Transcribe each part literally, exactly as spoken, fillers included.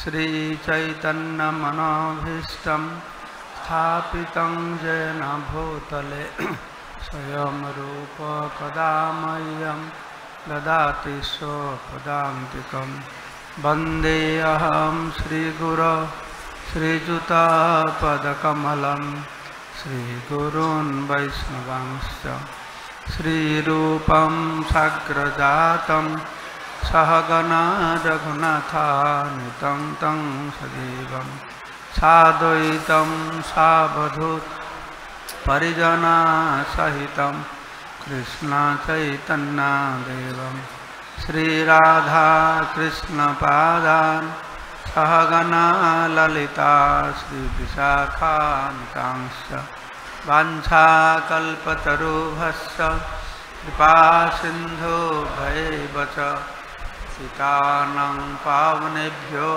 श्री चैतन्य मनोभीष्टं स्थापितं येन भूतले स्वयं रूप कदा मह्यं ददाति स्वपदान्तिकं वन्देऽहं श्रीगुरो श्रीयुतपदकमलं श्रीगुरून् वैष्णवांश्च श्रीरूपं साग्रजातं सहगना रघुनाथानुतं तं सदेवं साद्वैतं सावधूतं परिजना सहितं कृष्ण चैतन्य देवं श्री राधा कृष्ण पादान् सहगना ललिता श्री विशाखान्वितांश्च वाञ्छा कल्पतरुभ्यश्च कृपा सिन्धुभ्यैव च पतितानां पावनेभ्यो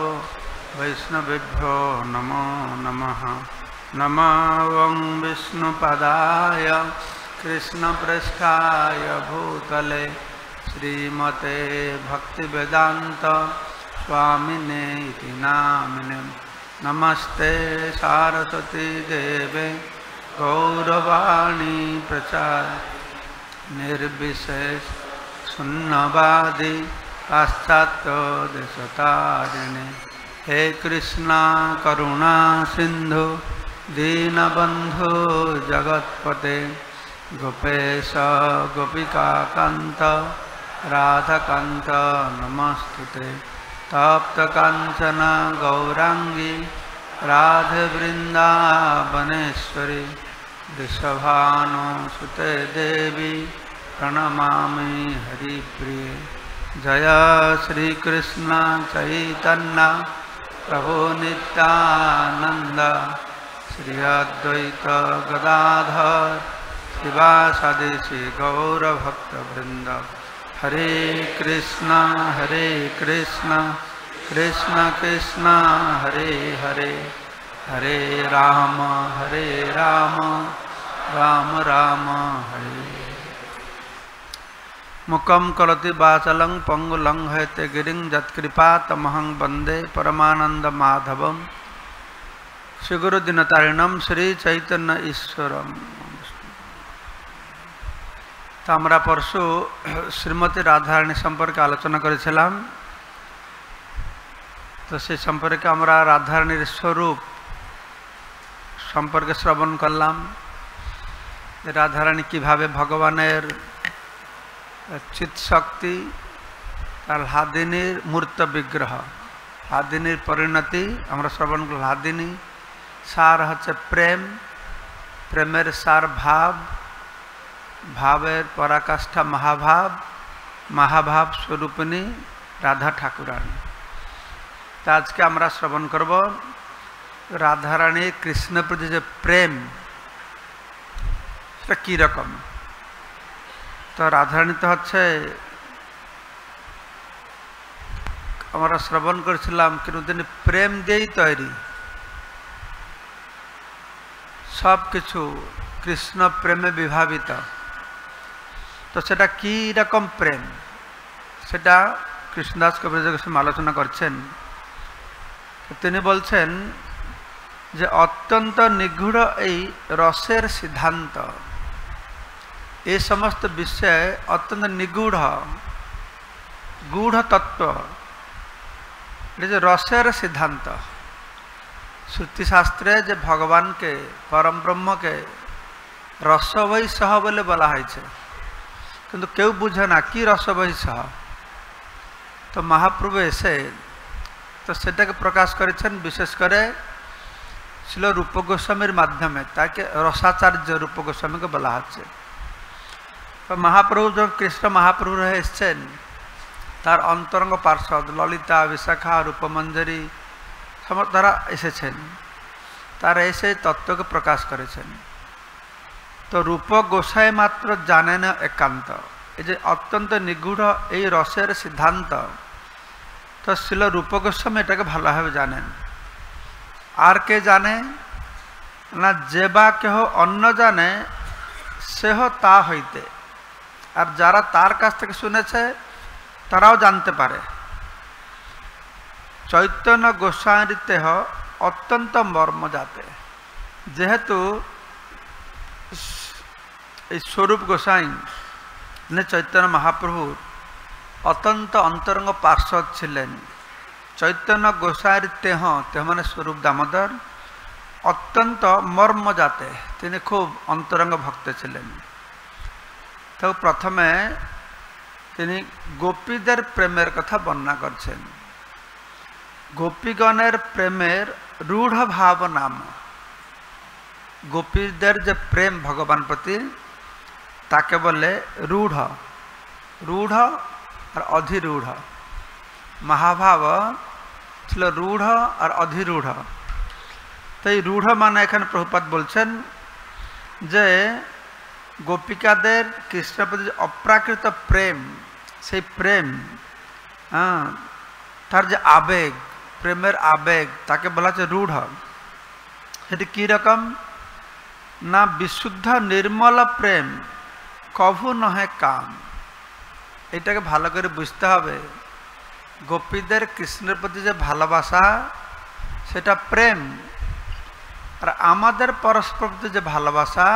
वैष्णवेभ्यो नमो नमः। नमः ॐ विष्णुपदाय कृष्णप्रेष्ठाय भूतले श्रीमते भक्तिवेदान्त स्वामिने इति नामिने। नमस्ते सारस्वती देवे गौरवाणी प्रचार निर्विशेष शून्यवादी पाश्चात्य देशतारिणे। हे कृष्णा करुणा सिंधु दीनबंधु जगत्पते गोपेश गोपिकाकांत राधाकांत नमस्तुते। तप्त कांचन गौरांगी राधे वृंदावनेश्वरी वृषभानुसुते देवी प्रणमामि हरिप्रिय। जय श्री कृष्ण चैतन्य प्रभु नित्यानंद श्री अद्वैत गदाधर शिवासादि श्री गौरभक्तवृंद। हरे कृष्ण हरे कृष्ण कृष्ण कृष्ण हरे हरे हरे राम हरे राम राम राम हरे। मुकम करोति वाचलं पंगुलं हैते गिरिं जत्कृपा तमहं वंदे परमानंद माधवं श्री गुरुदिनतारिणं श्री चैतन्य ईश्वरं। तो आमरा परशु श्रीमती राधाराणी सम्पर्के आलोचना करेछिलाम। तो से सम्पर्के आमरा राधाराणीर स्वरूप सम्पर्के श्रवण करलाम। राधाराणी किभावे भगवानेर चित्शक्ति तार हादिनीर मूर्त विग्रह हादिनीर परिणति आमरा श्रवण करलाम। हादिनी सार हच्छे प्रेम, प्रेमेर सार भाव, भावेर पराकाष्ठा महाभाव, महाभाव स्वरूपिणी राधा ठाकुराणी। तो आज के आमरा श्रवण करब राधाराणी कृष्ण प्रति जो प्रेम से की रकम। तो राधाराणी तो हे हमारा श्रवण कर प्रेम दिए तैरी सब किछु कृष्ण प्रेमे विभावित। तो सेटा की रकम प्रेम सेटा कृष्णदास कविराज गोस्वामी आलोचना करछेन। तिनि बोलछेन जे अत्यंत निगूढ़ रसर सिद्धांत ये समस्त विषय अत्यंत निगूढ़ गूढ़ तत्व ये रसर सिद्धांत। श्रुतिशास्त्रे जे भगवान के परम ब्रह्म के रस वही सह बोले बला है किंतु क्यों बुझे ना कि रस वही सह। तो महाप्रभु ऐसे तो सेटा के प्रकाश करेछेन विशेषकर ছিল रूप गोस्वामी माध्यमे ताके रसाचार्य रूप गोस्वामी के बला हे। तो महाप्रभु जो कृष्ण महाप्रभु रहे इच्छेन तार अंतरंग पार्षद ललिता विशाखा रूपमंजरी समस्त तारा एसेछेन तार ऐसे तत्व के प्रकाश करेछेन। तो रूप गोसाई मात्र जाने ना एकांत ये अत्यंत निगूढ़ ये रसेर सिद्धांत। तो श्रील रूप गोस्वामी एटाके भालोभाबे जानेन। आर के जाने ना जेबा केह अन्न जाने सेह ता हईते और जरा तार काछ थेके शुनेछे ताराओ जानते पारे। चैतन्य गोस्वामी तेह अत्यंत मर्म जाते जेहेतु स्वरूप गोस्वामी ने चैतन्य महाप्रभु अत्यंत अंतरंग पार्षद छिलें। चैतन्य गोस्वामी तेह तेह माने स्वरूप दामोदर अत्यंत मर्म जाते तिने खूब अंतरंग भक्त छिलें। तो प्रथमे तिनी गोपीदेर प्रेमेर कथा वर्णना करछेन। गोपीगणेर प्रेमेर रूढ़ भाव नाम गोपीदेर जे प्रेम भगवान प्रति ताके बोले रूढ़ रूढ़ और अधिरूढ़। महाभाव छिलो रूढ़ और अधिरूढ़। तो ये रूढ़ माने एखाने प्रभुपाद बोलछेन जे गोपिकादेर कृष्ण प्रति अप्राकृत प्रेम से प्रेम तार जो आवेग प्रेमेर आवेग ताके बोला जे रूढ़। ये कि रकम ना विशुद्ध निर्मल प्रेम कभू नहे काम। एटाके भालो करे बुझते हबे। गोपीदेर कृष्णेर प्रति जे भालोबासा सेटा प्रेम और आमादेर परस्पर प्रति जे भालोबासा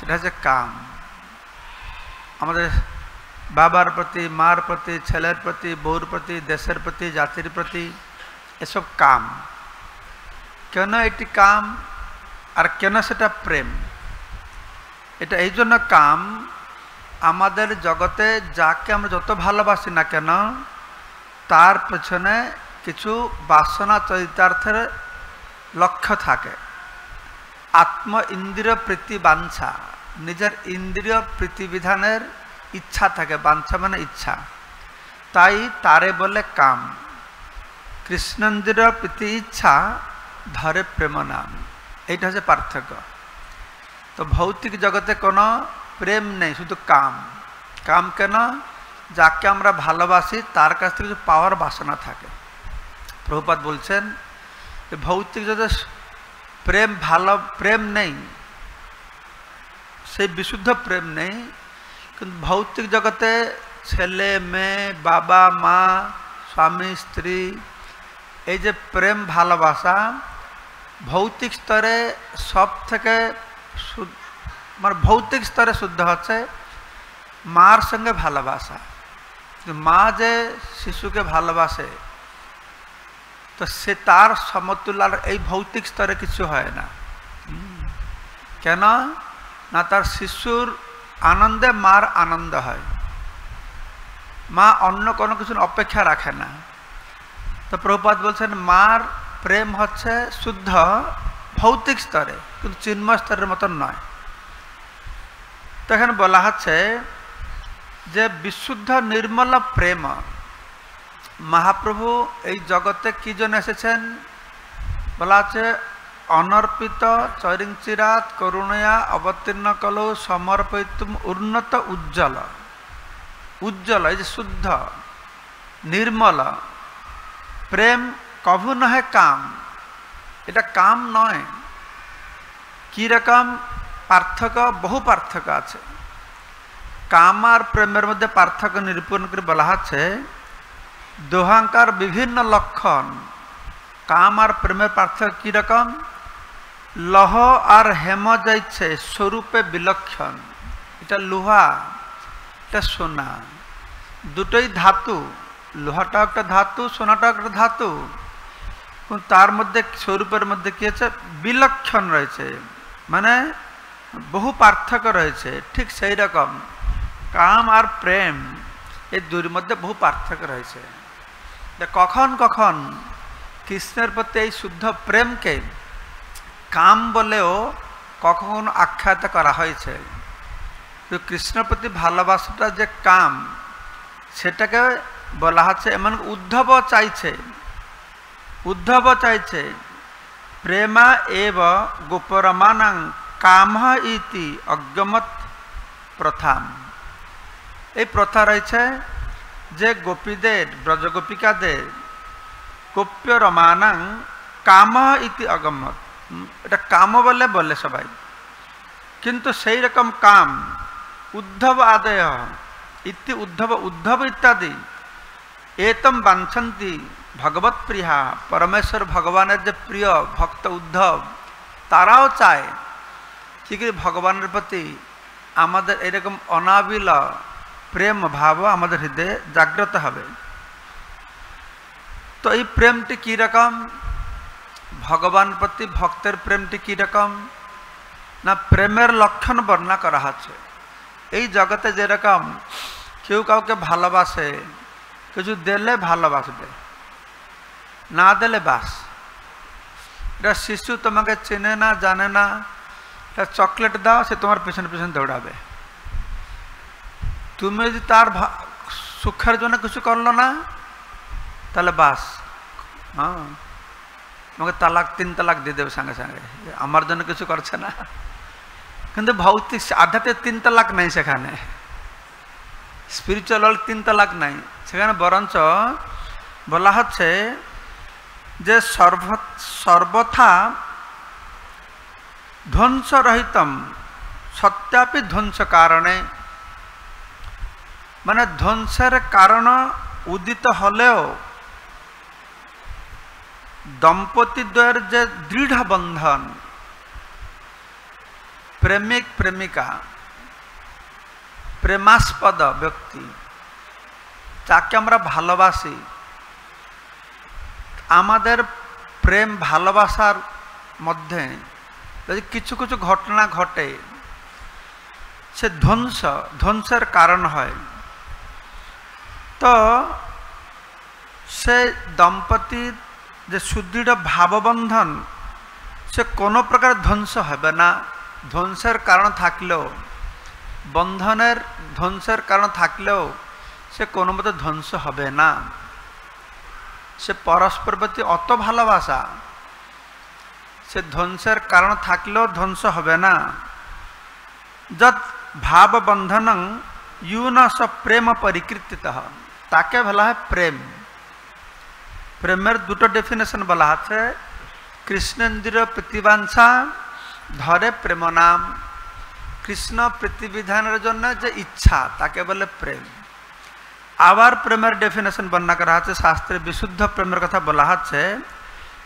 सेटा जे काम। हमारे बाबार प्रति मार प्रति छेलेर प्रति बौर प्रति देशर प्रति जातिर प्रति ये सब काम केन एटी काम और केन सेटा प्रेम। एटा एई जोन्नो काम आमादेर जगते जाके आमरा जत भालोबासी ना केन तार पेछने किछु बासना चरितार्थेर लक्ष्य थाके। आत्म इंद्रिय प्रीति बांछा निजर इंद्रिय प्रीति विधानेर इच्छा थाके। बांछा माने इच्छा। ताई तारे बोले काम। कृष्णेन्द्रिय प्रीति इच्छा धरे प्रेम नाम। एटा हच्छे पार्थक्य। तो भौतिक जगते कोनो प्रेम नहीं शुधु काम। काम केन जाके आमरा भालोबासी तार काछ थेके पावार बासना थाके। प्रभुपाद बोलछेन भौतिक जगते प्रेम भालो प्रेम नहीं से विशुद्ध प्रेम नहीं किंतु भौतिक जगते छेले में बाबा माँ स्वामी स्त्री ये जे प्रेम भालोबासा भौतिक स्तरे सब थेके मार भौतिक स्तरे शुद्ध होच्छे मार संगे भालोबासा। माँ जे शिशु के भालोबासे तो से तार समतुलार ए भौतिक स्तरे किछु है ना। केना ना तार शिशुर आनंदे मार आनंद है। माँ अन्य कोनो किछु अपेक्षा राखे ना। तो प्रभुपाद बोलछेन मार प्रेम होच्छे शुद्ध भौतिक स्तरे किन्तु चिन्मय स्तरेर मतन नय। तखन बोला होच्छे जे विशुद्ध निर्मल प्रेम महाप्रभु ये जगते कि जन एसेछेन बोला आछे अनर्पित चरिंचिरात करुणया अवतीर्ण कलो समर्पयितुम उन्नत उज्ज्वल। उज्ज्वल ये शुद्ध निर्मल प्रेम कभू नहे काम। एटा काम नय। कि रकम पार्थक्य बहु पार्थक्य आछे। काम और प्रेमेर मध्य पार्थक्य निरूपण करे बोला आछे दोहंकार विभिन्न लक्षण। काम और प्रेम पार्थक्य कि रकम लह और हेम जाइछे स्वरूपे विलक्षण। इटा लोहा इटा सोना दुटोई धातु। लोहाटा एक धातु सोनाटा एक धातु किन्तु तार मध्य स्वरूपेर मध्य कि आछे विलक्षण रयेछे माने बहु पार्थक्य रयेछे। ठीक सेई रकम काम और प्रेम ये दूर मध्य बहु पार्थक्य रही। कखन कखन कृष्णर प्रति शुद्ध प्रेम के काम बोले कखन आख्यात करा है। तो कृष्ण प्रति भालोबासाटा जे काम सेटाके बोला है एमन उद्धव चाहिए। उद्धव चाहिए प्रेमा एव गोपरमानां कामः इति अगमत प्रथाम। ये प्रथा रही है जे गोपीदेर ब्रजगोपिकादेर गोप्य रमानां काम इति अगम्मत। एटा काम बोले बोले सबाई किन्तु सेई रकम काम उद्धव आदय इति उद्धव उद्धव इत्यादि एतम वांछन्ति भगवत प्रिया परमेश्वर भगवान जो प्रिय भक्त उद्धव ताराओ चाय कि भगवान प्रति ए रकम अनाबिल प्रेम भाव हृदय जाग्रत है। तो ये प्रेमटी की रकम भगवान प्रति भक्तर प्रेमटी की रकम ना प्रेमेर लक्षण वर्णना करा है। जगते जे रकम क्यों काउ के भालोबासे किछु दिले भालोबासबे ना दिले बास। एटा शिशु तुम्हें चिने ना जाने ना, चॉकलेट दाओ से तुम्हार पिछन पिछन दौड़ाबे। तुम्हें जो तार सुखेर जो किछु करलो ना ताले बास, हाँ मगे तलाक तीन तलाक दे देबे संगे संगे, आमार जन किछु करछे ना। किन्तु भौतिक आध्यात्मिक तीन तलाक नहीं, सेखाने स्पिरिचुअल तीन तलाक नहीं, सेखाने बरंच बोला हच्छे जे सर्व सर्वथा ध्वंस रहितम सत्यापि ध्वंस कारणे, माने ध्वंसर कारण उदित हलेओ दंपति द्वयर जे दृढ़ बंधन प्रेमिक प्रेमिका प्रेमास्पद व्यक्ति जाके आमरा भालोबासी, आमादेर प्रेम भालोबासार मध्य यदि किछु किछु घटना घटे से ध्वंस ध्वंसर कारण है। तो से दंपति जे सुदृढ़ भावबंधन से कोनो प्रकार ध्वंस है ना, ध्वंसर कारण थाकलेओ बंधनेर ध्वंसर कारण थाकलेओ से कोनो मते ध्वंस है ना। से परस्पर प्रति अत भालोबासा से ध्वंसर कारण थाकलेओ ध्वंस है ना। जत भावबंधनं यून स प्रेम परिकृतितः, ताके भला है प्रेम। प्रेमेर दुटो डेफिनेशन बला है, कृष्णेन्द्रिय प्रीतिवांसा धरे प्रेम नाम। कृष्ण प्रीति विधान जन्य जे इच्छा ताके बोले प्रेम। आबार प्रेमेर डेफिनेशन बन्ना करा है शास्त्रे विशुद्ध प्रेमेर कथा बला है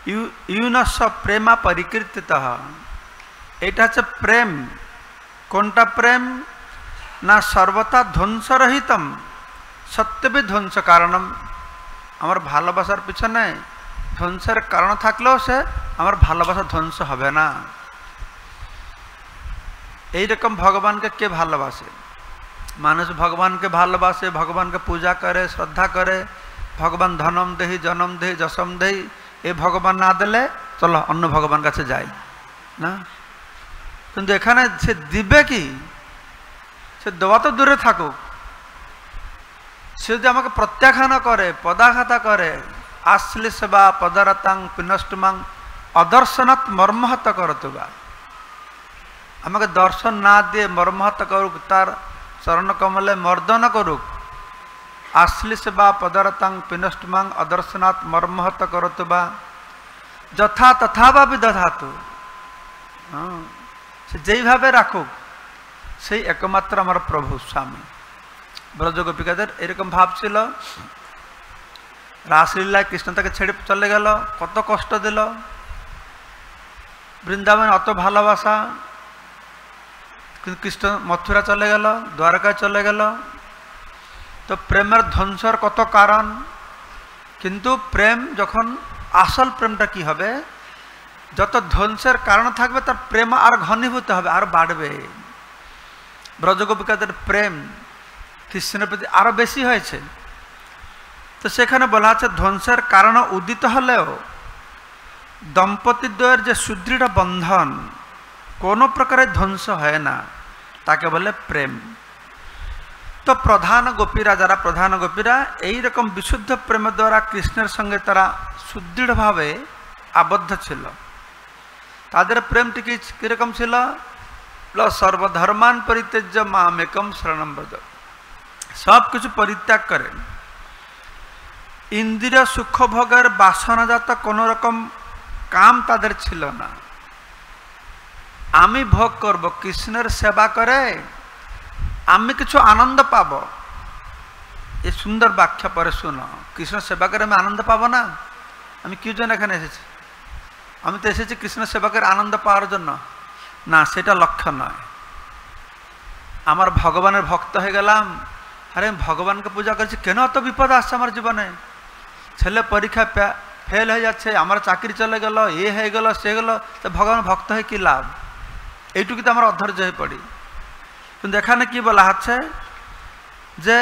यूनस प्रेमा परिकृतितः। एटा है प्रेम, कोनटा प्रेम ना सर्वथा ध्वंस रहितम सत्यपि ध्वंस कारणम। आमार भालोबासार पिछने ध्वंसर कारण थाकलेओ से आमार भालोबासा ध्वंस हबे ना। एई रकम भगवान के के भालोबासे मानुष भगवान के भालोबासे, भगवान के पूजा करे श्रद्धा करे, भगवान धनम देहि जनम देहि जशम देहि, ए भगवान ना दिले चलो अन्य भगवान काछे जाई ना। किन्तु एखाने से दिबे कि, से देवा तो दूरे थाकुक, से जो आमाके प्रत्याख्यान करे पदाघाता करे आश्लेषवा पदारतां पिनष्टमां अदर्शनात् मर्महत करतुबा, आमाके दर्शन ना दिए मर्महत करुक तार चरण कमले मर्दन करुक, आश्लेषवा पदारतां पिनष्टमां अदर्शनात् मर्महत करतुबा यथा तथा वा विदधातु, से जेई भावे राखुक सेई एकमात्र आमार प्रभु स्वामी। ब्रज गोपिकादेर एरकम भाव छिलो, रासलीला कृष्ण ताके छेड़े चले गेल, कत कष्ट दिल, वृंदावन अत भालोबासा, किन्तु कृष्ण मथुरा चले गेल, द्वारका चले गेल। तो प्रेमेर ध्वंसर कत कारण, किन्तु प्रेम जखन आसल प्रेमटा कि हबे जत ध्वंसर कारण थाकबे तार प्रेम आर घनीभूत हबे आर बाड़बे। ब्रज गोपिकादेर प्रेम कृष्ण प्रति आरो बेशी है। तो सेखाने बला है ध्वंसर कारण उदित हलेओ दंपति द्वयर जे सुदृढ़ बंधन कोनो प्रकार ध्वंस है ना, ताके बोले प्रेम। तो प्रधान गोपीरा जरा प्रधान गोपीरा यही रकम विशुद्ध प्रेम द्वारा कृष्णर संगे तारा सुदृढ़ भावे आबद्ध छिलो। तादेर प्रेम टिकी कि रकम छिलो सर्वधर्मान परित्यज्य मामेकम शरणं व्रज, सब कुछ परित्याग करें। इंद्रिय सुख भोगर बासनाजात कोनो रकम काम तादेर छिलो ना, आमी भोग करब कृष्णर सेवा करे आमी किछु आनंद पाब ये सुंदर व्याख्या पर सुन कृष्ण सेवा कर आनंद पाव ना আমি কি জন্য এখানে এসেছি আমি তো এসেছি কৃষ্ণ সেবাকের আনন্দ পাওয়ার জন্য না সেটা লক্ষ্য নয় আমার ভগবানের ভক্ত হয়ে গেলাম আরে ভগবানকে পূজা করছি কেন এত বিপদ আসছে আমার জীবনে ছেলে পরীক্ষা ফেল হয়ে যাচ্ছে আমার চাকরি চলে গেল এ হয়ে গেল সে গেল তো ভগবান ভক্ত হয়ে কি লাভ এইটুকুই তো আমার অধৈর্য হয়ে পড়ি কিন্তু এখানে কি বলা হচ্ছে যে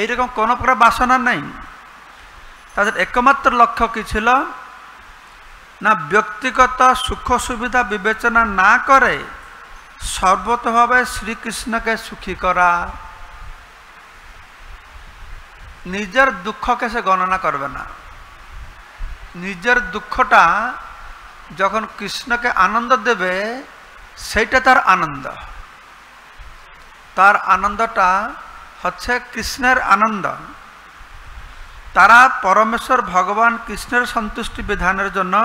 এই রকম কোনো প্রকার বাসনা নাই তাদের একমাত্র লক্ষ্য কি ছিল না ব্যক্তিগত সুখ সুবিধা বিবেচনা না করে সর্বতভাবে শ্রীকৃষ্ণকে সুখী করা নিজের দুঃখকে সে গণনা করবে না নিজের দুঃখটা যখন কৃষ্ণকে আনন্দ দেবে সেটা তার আনন্দ তার আনন্দটা হচ্ছে কৃষ্ণের আনন্দ तारा परमेश्वर भगवान कृष्णर सन्तुष्टि विधानर जन्य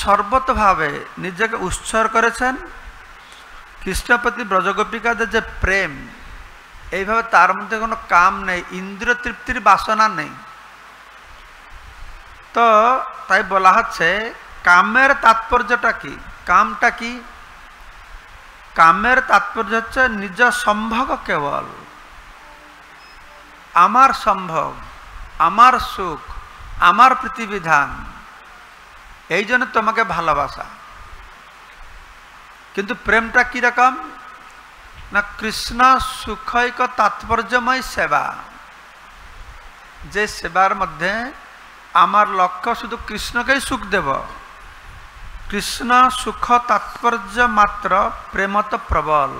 सर्वतोभावे निजेके उत्सर्ग करेछेन कृष्ण प्रति ब्रजगोपिकादेर जे प्रेम एइभावे तार मध्ये कोनो काम नेई इंद्रिय तृप्तिर बासना नेई तो ताई बोला हच्छे कामेर तात्पर्यटा कि कामटा कि कामेर तात्पर्य हच्छे निज सम्भोग केवल आमार सम्भोग आमार सुख आमार प्रतिविधान এই জন্য তোমাকে ভালোবাসা কিন্তু প্রেমটা কি রকম না কৃষ্ণ সুখৈক তাৎপর্যময় সেবা যে সেবার মধ্যে আমার লক্ষ্য শুধু কৃষ্ণকেই সুখ দেব কৃষ্ণ সুখ তাৎপর্য মাত্র প্রেমত প্রবল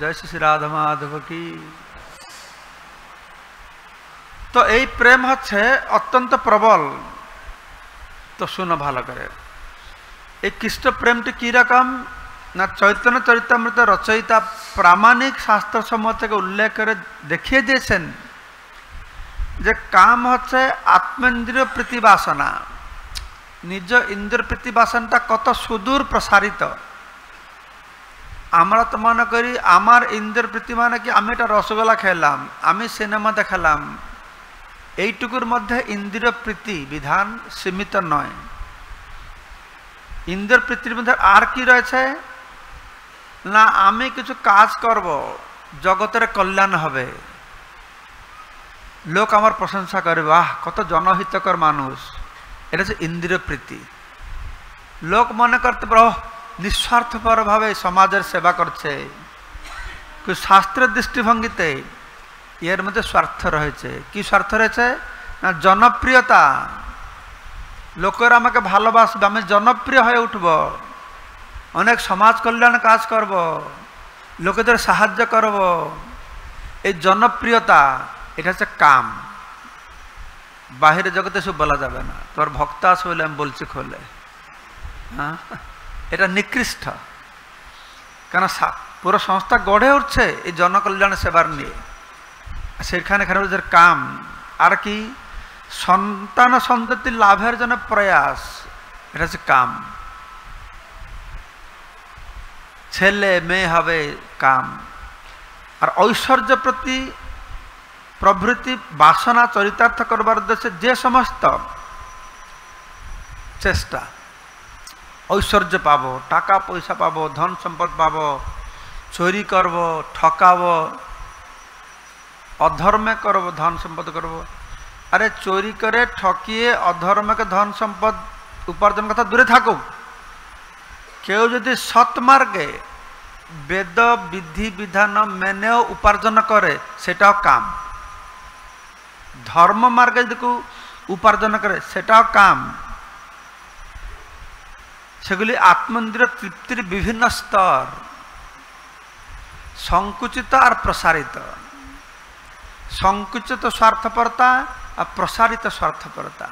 জয় শ্রী রাধা মাধব কি तो यही प्रेम हे अत्यंत प्रबल तो सुन भलो करे ये कृष्ण प्रेम टी रकम ना चैतन्य चरितमृत रचयिता प्रामाणिक शास्त्र सम्मत के उल्लेख कर देखिए दिएछेन जे काम हे आत्मेन्द्रिय प्रीतिबासना निज इंद्र प्रीतिबासनटा कत सुदूर प्रसारित আমরা তো মনে করি আমার इंद्र प्रीति मान कि आमी एटा रसगोल्ला खेलाम आमी सिनेमा देखालाम এইটুকুর মধ্যে ইন্দ্র প্রীতি বিধান সীমিত নয় ইন্দ্র প্রীতির মধ্যে আর কি রয়েছে না আমি কিছু কাজ করব জগতের কল্যাণ হবে লোক আমার প্রশংসা করবে বাহ কত জনহিতকর মানুষ এটা হচ্ছে ইন্দ্র প্রীতি লোক মনে করতে পারে নিঃস্বার্থপরভাবে সমাজের সেবা করছে কিছু শাস্ত্রের দৃষ্টিভঙ্গিতে यार मध्य स्वार्थ रही है कि स्वार्थ रही है जनप्रियता लोकर आम के भलोबास जनप्रिय हो उठब अनेक समाज कल्याण काज करब लोके सहाज्य करब ये जनप्रियता ये काम बाहर जगते सब बोला जाए ना तोर भक्त आस बोलि खोले हाँ ये निकृष्ट क्या पूरा संस्था गढ़े उठे ये जनकल्याण सेवार नहीं सेखाने खाने काम और कि सन्तान सन्तति लाभर जो प्रयास ये काम ऐले मे हवे काम और ऐश्वर्य प्रति प्रवृत्ति वासना चरितार्थ करवार उद्देश्य जे समस्त चेष्टा ऐश्वर्य पाव टाका पैसा पाव धन सम्पद पाव चोरी करब ठकाव अधर्मे करब धन सम्पद करब अरे चोरी करे ठकिए अधर्मे के धन सम्पद उपार्जन कथा दूरे थाको क्यों यदि सत्मार्गे वेद विधि विधान मेने उपार्जन करे सेटाओ काम धर्म मार्गे यदि को उपार्जन करे सेटाओ काम सेगुली आत्मेन्द्रिय तृप्तिर विभिन्न स्तर संकुचित और प्रसारित संकुचित स्वार्थपरता और प्रसारित स्वार्थपरता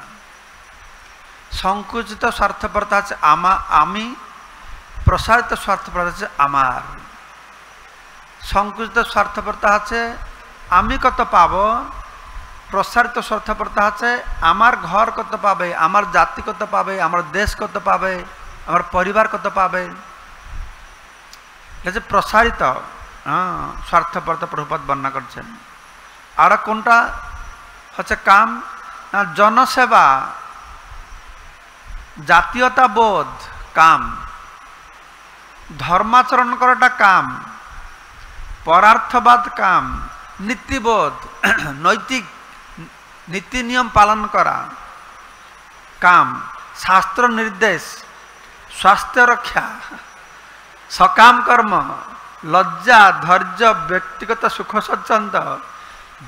संकुचित स्वार्थपरता है आमा आमी प्रसारित स्वार्थपरता है आमार संकुचित स्वार्थपरता है आमी कत पाव प्रसारित स्वार्थपरता है आमार घर कत पावे आमार जाति कत पावे आमार देश कत पावे आमार परिवार कत पावे ये प्रसारित हाँ स्वार्थपरता प्रभुपाद वर्णना करछेन आर कोनटा হচ্ছে কাম না জনসেবা, জাতীয়তাবোধ কাম, ধর্মাচরণ করাটা কাম, পরার্থবাদ কাম, নীতিবোধ নৈতিক নীতি নিয়ম পালন করা কাম, শাস্ত্র নির্দেশ स्वास्थ्य रक्षा सकाम कर्म लज्जा धैर्य व्यक्तिगत सुख स्वच्छंद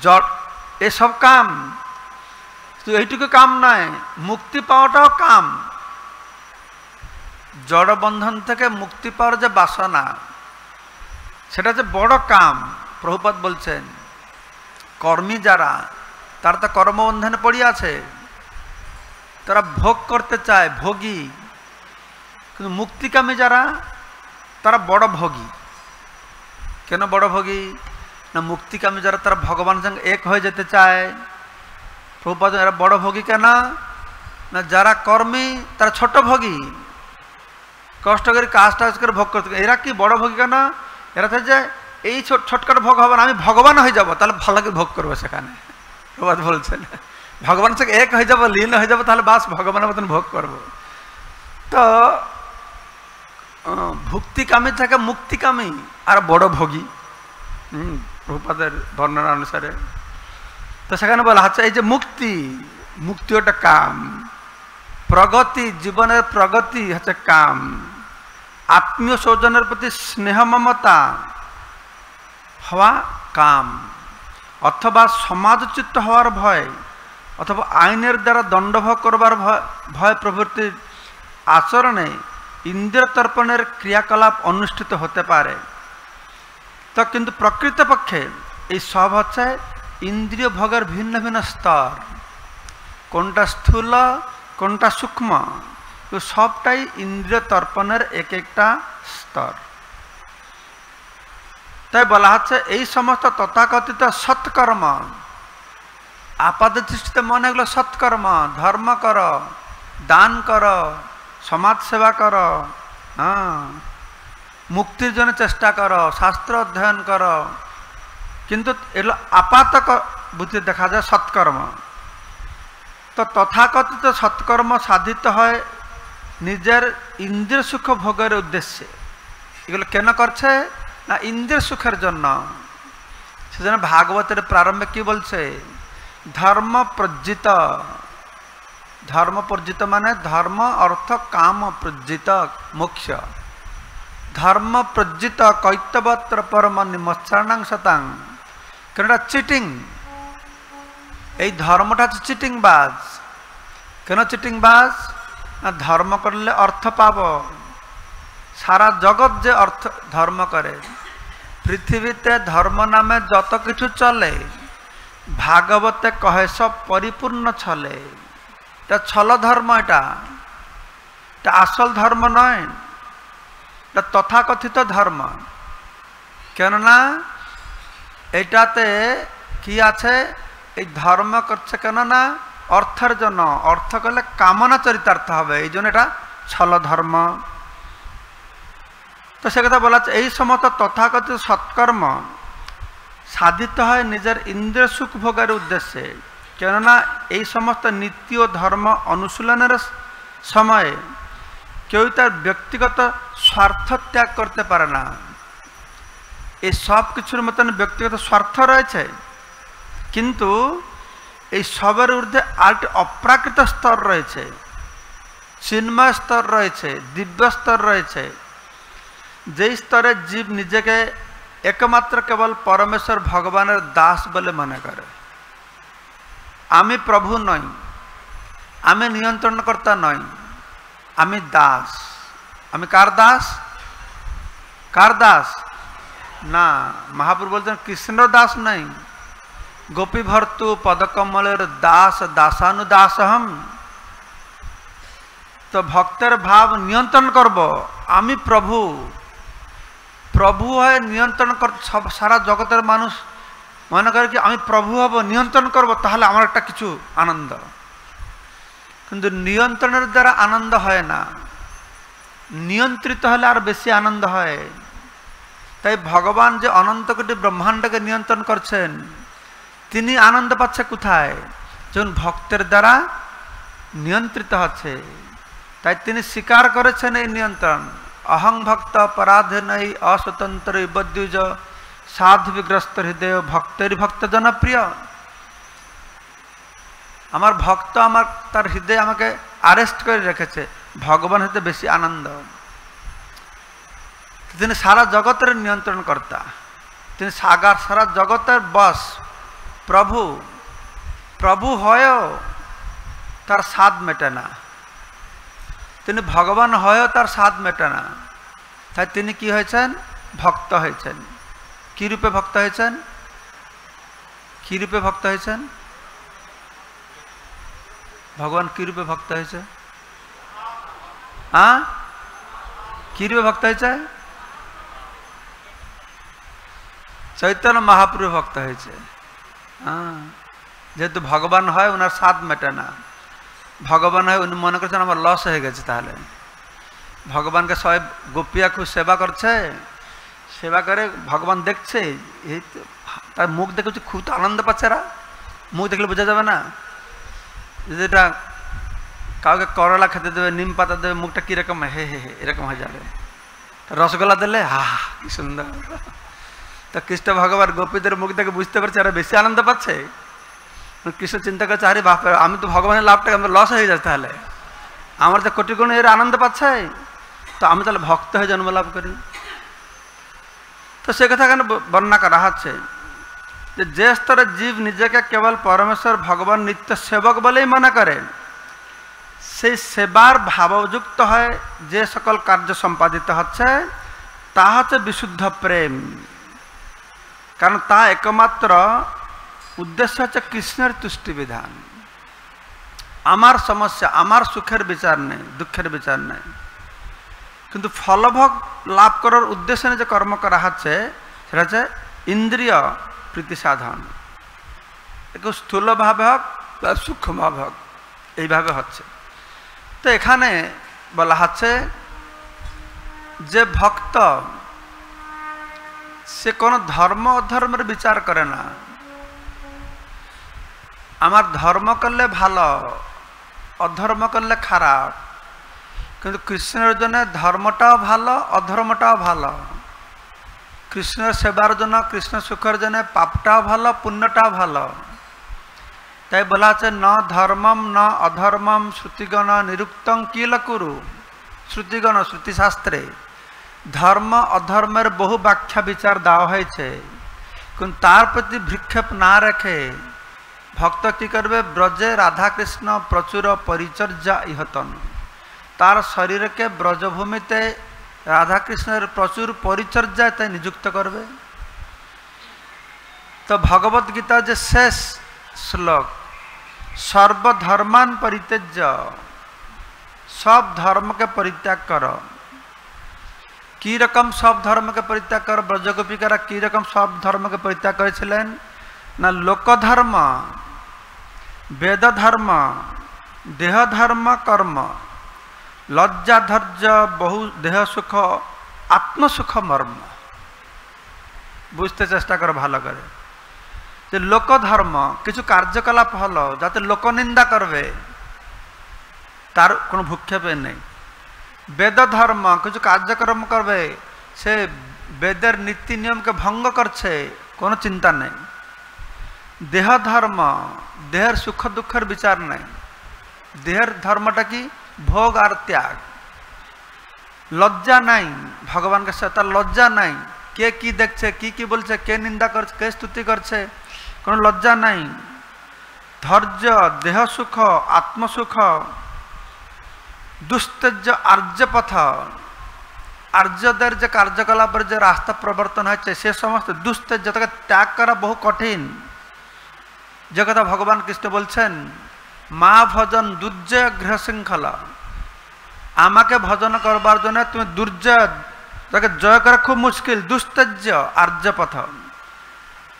जड़ सब काम तो यहीटुकु काम नए मुक्ति पावाटाओ काम जड़ बंधन थेके मुक्ति पावार जे बासना सेटा जे बड़ काम प्रभुपाद बोलछेन कर्मी जारा तारा तो कर्मबंधने पड़े आछे तारा भोग करते चाय भोगी किन्तु मुक्तिकामी जारा तारा बड़ भोगी केन बड़ भोगी ना मुक्तिकामी जारा तारा भगवान संग एक हो जाते चाय प्रभुपाद यारा बड़ भोगी केन ना जारा कर्मी तारा छोट भोगी कष्ट करे काज टाज करे भोग करते एरा कि बड़ भोगी केन एरा थाय जे एई छोटखाट भोग हबे ना आमी भगवान हये जाबो ताहले भालो करे भोग करबो सेखाने प्रभुपाद बोलछेन भगवान संग एक हये जाबो लीन हये जाबो ताहले बास भगवानेर मतो भोग करबो तो भुक्तिकामी थेके मुक्तिकामी और बड़ भोगी प्रभुपादेर वर्णना अनुसारे तो सेखाने बोला हच्छे मुक्ति मुक्ति ओटा काम प्रगति जीवनेर प्रगति हच्छे काम आत्मीय स्वजनेर प्रति स्नेह ममता हवा काम अथवा समाजच्युत हवार भय अथवा आईनेर द्वारा दंडभोग करवार भय प्रवृत्ति आचरणे इंद्र तर्पणेर क्रियाकलाप अनुष्ठित होते पारे तो किन्तु प्रकृत पक्षे ये सब हे इंद्रिय भोगर भिन्न भिन्न स्तर कोनटा स्थूल कोनटा सूक्ष्म तो सबटाई इंद्रिय तर्पणेर एक एकटा स्तर ताई बला हच्छे एई समस्त तथाकथित सत्कर्म आपातदृष्टिते मने एगुलो सत्कर्म धर्म कर दान कर समाज सेवा कर मुक्तिर जन चेष्टा कर शास्त्र अध्ययन कर किंतु एलो आपात बुद्धि देखा जाए सत्कर्म तो तथाकथित सत्कर्म साधित है निजेर इंद्रिय सुख भोगेर उद्देश्य एगुलो केन करछे ना इंद्रिय सुखेर जन्य सेजन्य भागवतेर प्रारम्भे कि बोलछे धर्म प्रज्जित धर्म प्रज्जित माने धर्म अर्थ काम प्रज्जित मोक्ष धर्म प्रज्जित कैतवत्र परम निमत्सरणां सतां केनटा चिटिंग एई धर्मटा चिटिंगबाज केन चिटिंगबाज ना धर्म करले अर्थ पाब सारा जगत जे अर्थ धर्म करे पृथ्वीते धर्म नामे जत किछु चले भागवते कहे सब परिपूर्ण छले ता छल धर्म एटा ता आसल धर्म नय ता तथाकथित धर्म केन ना एटाते कि आछे ए धर्म करछे केन ना अर्थर जन्य अर्थ करले कामना चरितार्थ हबे एइजोन्य एटा छल धर्म तो से कथा बोला एई समस्त तथाकथित सत्कर्म साधित हय निजेर इंद्रिय सुख भोगेर उद्देश्य केनना ये समस्त नीति और धर्म अनुशीलनेर समय केउ तार व्यक्तिगत स्वार्थ त्याग करते पारे ना ये सब किछुर मतन व्यक्तिगत स्वार्थ रयेछे किन्तु ये सबेर ऊर्ध्वे आर्ट अप्राकृत स्तर रयेछे चिन्मय स्तर रयेछे दिव्य स्तर रयेछे जेई स्तरे जीव निजेके एकमात्र केवल परमेश्वर भगवानेर दास बोले मने करे आमी प्रभु नई आमी नियंत्रणकर्ता नई आमी दास आमी कार दास कार दास ना महापुरुष बोलते कृष्ण दास नहीं गोपी भर्तु पदकमलेर दास दासानुदास हम तो भक्तर भाव नियंत्रण करब आमी प्रभु प्रभु है नियंत्रण कर सब सारा जगतेर मानुष मन कर कि आमी प्रभु हब नियंत्रण करब ताहले आमार एकटा किछु आनंद किन्तु नियंत्रणेर द्वारा आनंद हय ना नियंत्रित हले आर बेशी आनंद हय ताई भगवान जे अनंत कोटी ब्रह्मांडके नियंत्रण करछेन তিনি আনন্দ পাচ্ছে কোথায়? যখন ভক্তের দ্বারা নিয়ন্ত্রিত হচ্ছে। তাই তিনি স্বীকার করেছেন এই নিয়ন্ত্রণ। অহং ভক্ত পরাধীনই অস্বতন্ত্র বদ্যুজ সাধবিগ্রস্ত হৃদয় ভক্তের ভক্ত জনপ্রিয়। আমার ভক্ত আমার তার হৃদয় আমাকে আরেস্ট করে রেখেছে, ভগবান হতে বেশি আনন্দ। তিনি সারা জগতের নিয়ন্ত্রণকর্তা, তিনি সাগার সারা জগতের বস প্রভু। প্রভু হয়েও তার স্বাদ মেটে না, তিনি ভগবান হয়েও তার স্বাদ মেটে না। তাই তিনি কি হয়েছেন? ভক্ত হয়েছেন। কী রূপে ভক্ত হয়েছেন? কী রূপে ভক্ত হয়েছেন? ভগবান কী রূপে ভক্ত হয়েছে? হ্যাঁ, কী রূপে ভক্ত হয়েছে? চৈতন্য মহাপ্রভু ভক্ত হয়েছে। হ্যাঁ, যেহেতু ভগবান হয় ওনার স্বাদ মেটে না, ভগবান হয় উনি মনে করছেন আমার লস হয়ে গেছে। তাহলে ভগবানকে সবাই গোপিয়া খুব সেবা করছে, সেবা করে ভগবান দেখছে, এই তার মুখ দেখে খুব তো আনন্দ পাচ্ছে। এরা মুখ দেখলে বোঝা যাবে না, যেটা কাউকে করলা খেতে দেবে, নিম পাতা দেবে, মুখটা কীরকম হে হে হে এরকম হয়ে যাবে। রসগোল্লা দিলে হা কি সুন্দর। তো কৃষ্ণ ভগবান গোপীদের মুখ দেখে বুঝতে পারছে এরা বেশি আনন্দ পাচ্ছে। কৃষ্ণ চিন্তা করছে আরে বাপ, আমি তো ভগবানের লাভটাকে আমার লস হয়ে যাচ্ছে, তাহলে আমার তো কোটি গুণ এরা আনন্দ পাচ্ছে, তো আমি তাহলে ভক্ত হয়ে জন্ম লাভ করি। তো সে কথা এখানে বর্ণনা করা হচ্ছে যে, যে স্তরে জীব নিজেকে কেবল পরমেশ্বর ভগবান নিত্য সেবক বলেই মনে করে, সেই সেবার ভাবযুক্ত হয় যে সকল কার্য সম্পাদিত হচ্ছে তা হচ্ছে বিশুদ্ধ প্রেম। কারণ তা একমাত্র উদ্দেশ্য হচ্ছে কৃষ্ণের তুষ্টি বিধান। আমার সমস্যা, আমার সুখের বিচার নেই, দুঃখের বিচার নেই, কিন্তু ফলভোগ লাভ করার উদ্দেশ্যে যে কর্ম করা হচ্ছে সেটা হচ্ছে ইন্দ্রিয় প্রীতি সাধন। একটু স্থূলভাবে হোক বা সূক্ষ্মভাবে হোক এইভাবে হচ্ছে। তো এখানে বলা হচ্ছে যে ভক্ত সে কোনো ধর্ম অধর্মের বিচার করে না। আমার ধর্ম করলে ভালো, অধর্ম করলে খারাপ, কিন্তু কৃষ্ণের জন্য ধর্মটাও ভালো অধর্মটাও ভালো। কৃষ্ণের সেবার জন্য, কৃষ্ণ সুখের জন্য পাপটাও ভালো পুণ্যটাও ভালো। তাই বলা আছে ন ধর্মম ন অধর্মম শ্রুতিগণ নিরুক্তং কিল কুরু। শ্রুতিগণ শ্রুতিশাস্ত্রে ধর্ম অধর্মের বহু ব্যাখ্যা বিচার দেওয়া হয়েছে, কিন্তু তার প্রতি বিক্ষেপ না রেখে ভক্ত কী করবে? ব্রজে রাধাকৃষ্ণ প্রচুর পরিচর্যা ইহতন। তার শরীরকে ব্রজভূমিতে রাধাকৃষ্ণের প্রচুর পরিচর্যায় তাই নিযুক্ত করবে। তো ভগবদ্গীতার যে শেষ শ্লোক সর্বধর্মান পরিত্যাজ্য, সব ধর্মকে পরিত্যাগ কর। কী রকম সব ধর্মকে পরিত্যাগ কর? ব্রজগোপিকারা কী রকম সব ধর্মকে পরিত্যাগ করেছিলেন? না লোকধর্ম, বেদধর্ম, দেহধর্ম, কর্ম, লজ্জা, ধৈর্য, বহু দেহ সুখ, আত্মসুখ, মর্ম। বুঝতে চেষ্টা করো ভালো করে যে লোকধর্ম কিছু কার্যকলাপ হলো যাতে লোকনিন্দা করবে, তার কোনো ভূক্ষেপে নেই। বেদধর্ম কিছু কার্যক্রম করবে, সে বেদের নীতি নিয়মকে ভঙ্গ করছে, কোনো চিন্তা নেই। দেহধর্ম, দেহের সুখ দুঃখের বিচার নেই। দেহের ধর্মটা কি? ভোগ আর ত্যাগ। লজ্জা নাই, ভগবানকে তার লজ্জা নাই। কে কি দেখছে, কি কি বলছে, কে নিন্দা করছে, কে স্তুতি করছে, কোনো লজ্জা নাই। ধৈর্য, দেহ সুখ, আত্মসুখ, দুস্তেজ্য, আর্যপথ, আর্যদের যে কার্যকলাপের যে রাস্তা প্রবর্তন হয়েছে সে সমস্ত দুস্তেজ্য, তাকে ত্যাগ করা বহু কঠিন। যে কথা ভগবান কৃষ্ণ বলছেন, মা ভজন দুর্জয় গৃহশৃঙ্খলা, আমাকে ভজন করবার জন্য তুমি দুর্জয়, তাকে জয় করা খুব মুশকিল। দুস্তেজ্য আর্যপথ।